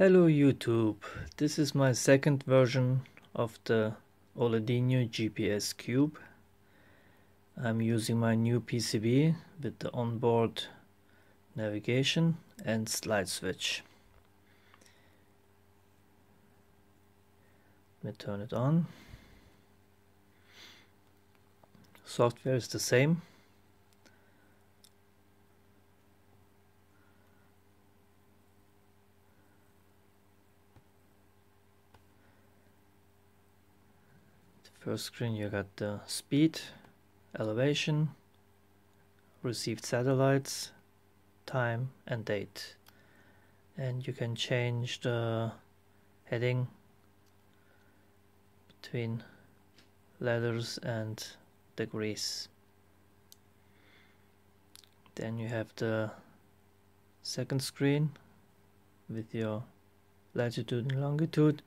Hello YouTube, this is my second version of the OLEDiUNO GPS Cube. I'm using my new PCB with the onboard navigation and slide switch. Let me turn it on. Software is the same. First screen, you got the speed, elevation, received satellites, time and date, and you can change the heading between letters and degrees. Then you have the second screen with your latitude and longitude,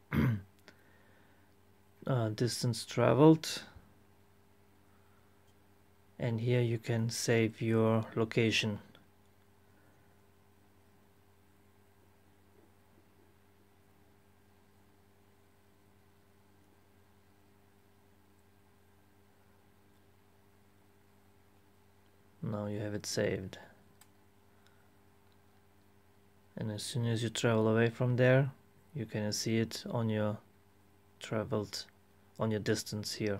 distance traveled, and here you can save your location. Now you have it saved, and as soon as you travel away from there, you can see it on your traveled, on your distance here.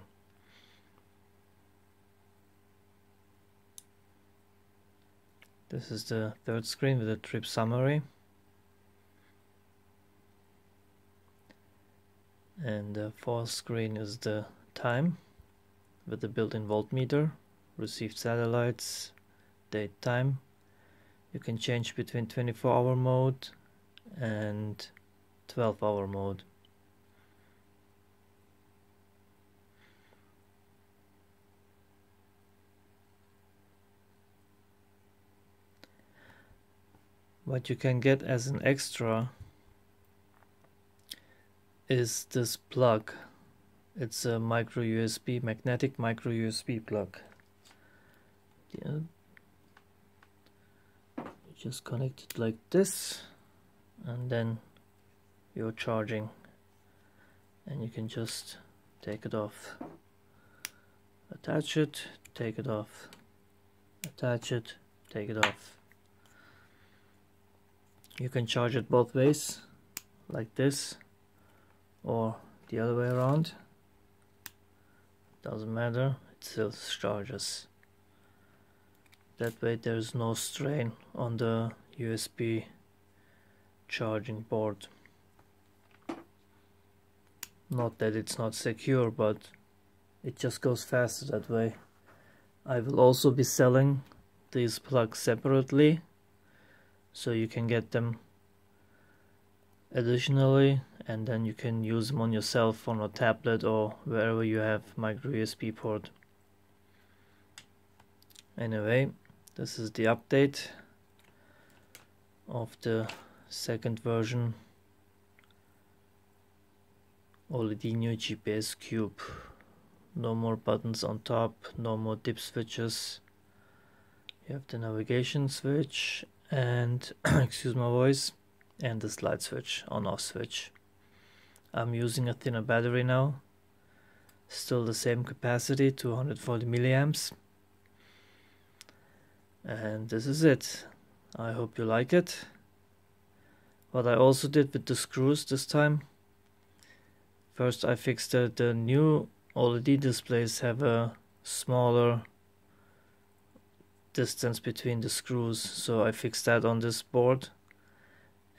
This is the third screen with a trip summary, and the fourth screen is the time with the built-in voltmeter, received satellites, date, time. You can change between 24-hour mode and 12-hour mode. What you can get as an extra is this plug. It's a micro USB, magnetic micro USB plug. Yeah. You just connect it like this, and then you're charging, and you can just take it off, attach it, take it off, attach it, take it off. You can charge it both ways, like this, or the other way around. Doesn't matter, it still charges. That way there is no strain on the USB charging board. Not that it's not secure, but it just goes faster that way. I will also be selling these plugs separately, so you can get them additionally, and then you can use them on your cell phone or tablet or wherever you have micro USB port. Anyway, this is the update of the second version OLEDiUNO GPS Cube. No more buttons on top, no more dip switches. You have the navigation switch and excuse my voice, and the slide switch, on off switch. I'm using a thinner battery now, still the same capacity, 240 milliamps, and this is it. I hope you like it. What I also did with the screws this time, first I fixed that the new OLED displays have a smaller distance between the screws, so I fixed that on this board,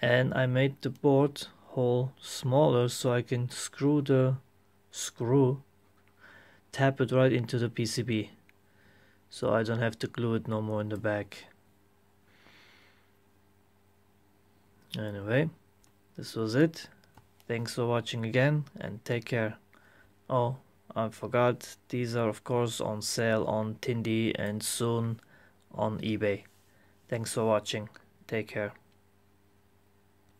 and I made the board hole smaller so I can screw the screw, tap it right into the PCB, so I don't have to glue it no more in the back. Anyway, this was it. Thanks for watching again, and take care. Oh, I forgot, these are of course on sale on Tindee and soon on eBay. Thanks for watching. Take care.